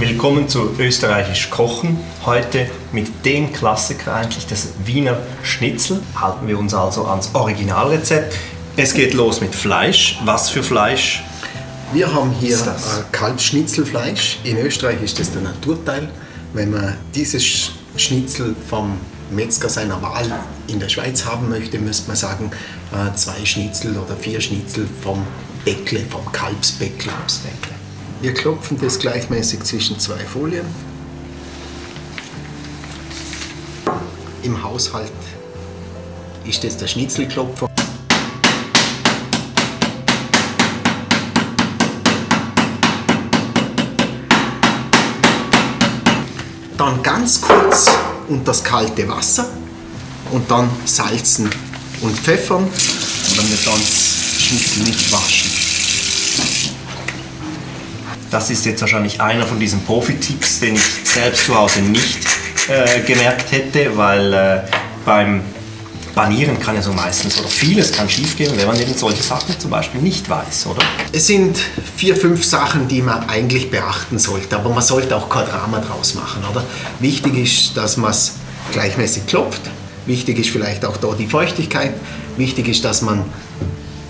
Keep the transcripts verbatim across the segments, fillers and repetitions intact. Willkommen zu Österreichisch Kochen. Heute mit dem Klassiker eigentlich, das Wiener Schnitzel. Halten wir uns also ans Originalrezept. Es geht los mit Fleisch. Was für Fleisch? Wir haben hier Kalbsschnitzelfleisch. In Österreich ist das der Naturteil. Wenn man dieses Schnitzel vom Metzger seiner Wahl in der Schweiz haben möchte, müsste man sagen, zwei Schnitzel oder vier Schnitzel vom Beckle, vom Kalbsbeckle. Kalbsbeckle. Wir klopfen das gleichmäßig zwischen zwei Folien. Im Haushalt ist das der Schnitzelklopfer. Dann ganz kurz unter das kalte Wasser und dann salzen und pfeffern. Und dann wird das Schnitzel nicht waschen. Das ist jetzt wahrscheinlich einer von diesen Profi-Tipps, den ich selbst zu Hause nicht äh, gemerkt hätte, weil äh, beim Panieren kann ja so meistens oder vieles kann schiefgehen, wenn man eben solche Sachen zum Beispiel nicht weiß, oder? Es sind vier, fünf Sachen, die man eigentlich beachten sollte, aber man sollte auch kein Drama draus machen, oder? Wichtig ist, dass man es gleichmäßig klopft, wichtig ist vielleicht auch da die Feuchtigkeit, wichtig ist, dass man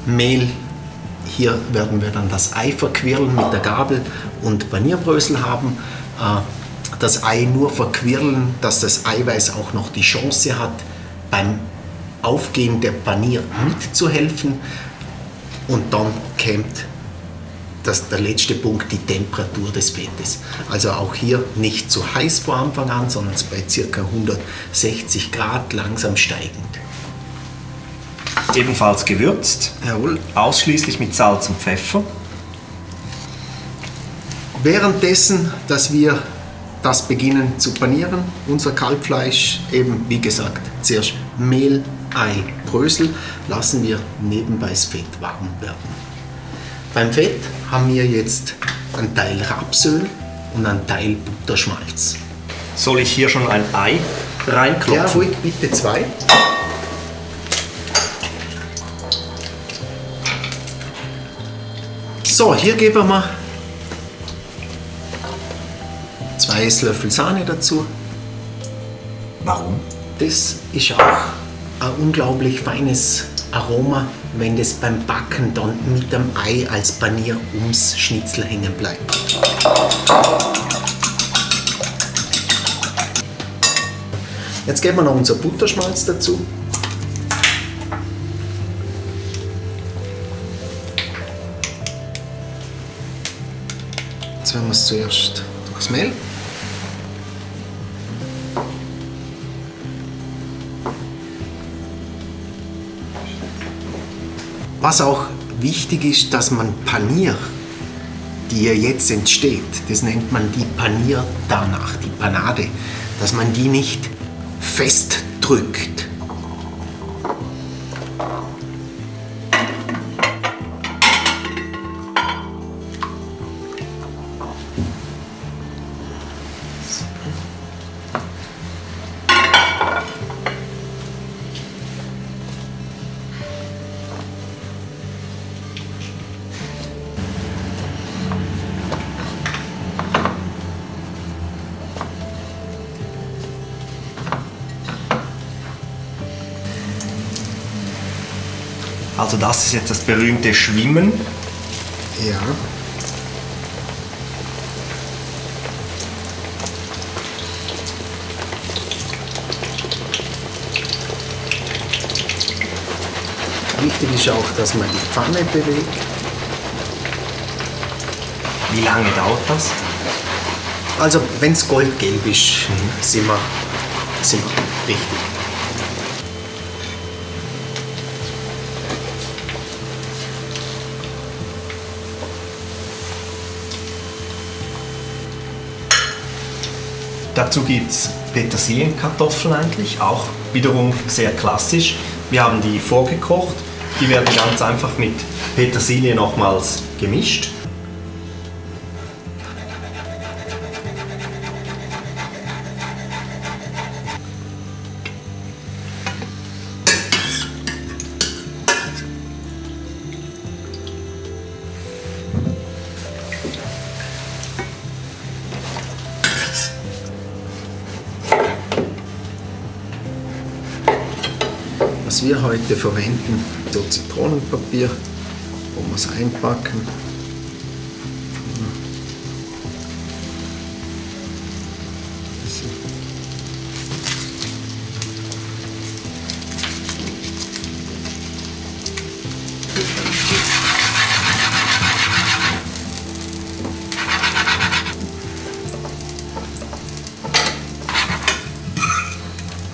Mehl, hier werden wir dann das Ei verquirlen mit der Gabel und Panierbrösel haben. Das Ei nur verquirlen, dass das Eiweiß auch noch die Chance hat, beim Aufgehen der Panier mitzuhelfen. Und dann kommt das, der letzte Punkt, die Temperatur des Fettes. Also auch hier nicht zu heiß vor Anfang an, sondern bei ca. hundertsechzig Grad langsam steigend. Ebenfalls gewürzt, jawohl, ausschließlich mit Salz und Pfeffer. Währenddessen, dass wir das beginnen zu panieren, unser Kalbfleisch, eben wie gesagt, zuerst Mehl, Ei, Brösel, lassen wir nebenbei das Fett warm werden. Beim Fett haben wir jetzt einen Teil Rapsöl und einen Teil Butterschmalz. Soll ich hier schon ein Ei reinklopfen? Ja, ruhig, bitte zwei. So, hier geben wir zwei Esslöffel Sahne dazu. Warum? Das ist auch ein unglaublich feines Aroma, wenn das beim Backen dann mit dem Ei als Panier ums Schnitzel hängen bleibt. Jetzt geben wir noch unser Butterschmalz dazu. Jetzt werden wir es zuerst durchs Mehl. Was auch wichtig ist, dass man Panier, die ja jetzt entsteht, das nennt man die Panier danach, die Panade, dass man die nicht fest drückt. Also das ist jetzt das berühmte Schwimmen. Ja. Wichtig ist auch, dass man die Pfanne bewegt. Wie lange dauert das? Also wenn es goldgelb ist, mhm. sind wir, sind wir richtig. Dazu gibt es Petersilienkartoffeln eigentlich, auch wiederum sehr klassisch. Wir haben die vorgekocht, die werden ganz einfach mit Petersilie nochmals gemischt. was wir heute verwenden, so Zitronenpapier, wo wir es einpacken.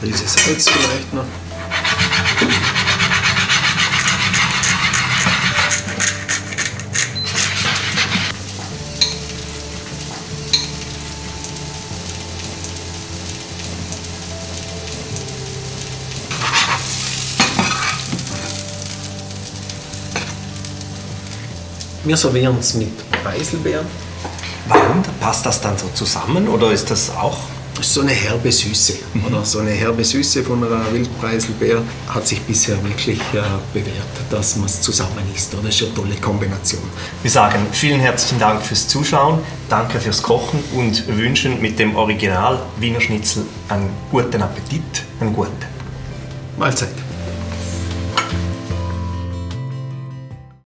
Dieses Salz vielleicht noch. Wir servieren es mit Preiselbeeren. Warum? Passt das dann so zusammen oder ist das auch? Das ist so eine herbe Süße, oder? So eine herbe Süße von einer Wildpreiselbeer hat sich bisher wirklich äh, bewährt, dass man es zusammen isst. Oder? Das ist eine tolle Kombination. Wir sagen vielen herzlichen Dank fürs Zuschauen, danke fürs Kochen und wünschen mit dem Original Wiener Schnitzel einen guten Appetit, einen guten. Mahlzeit.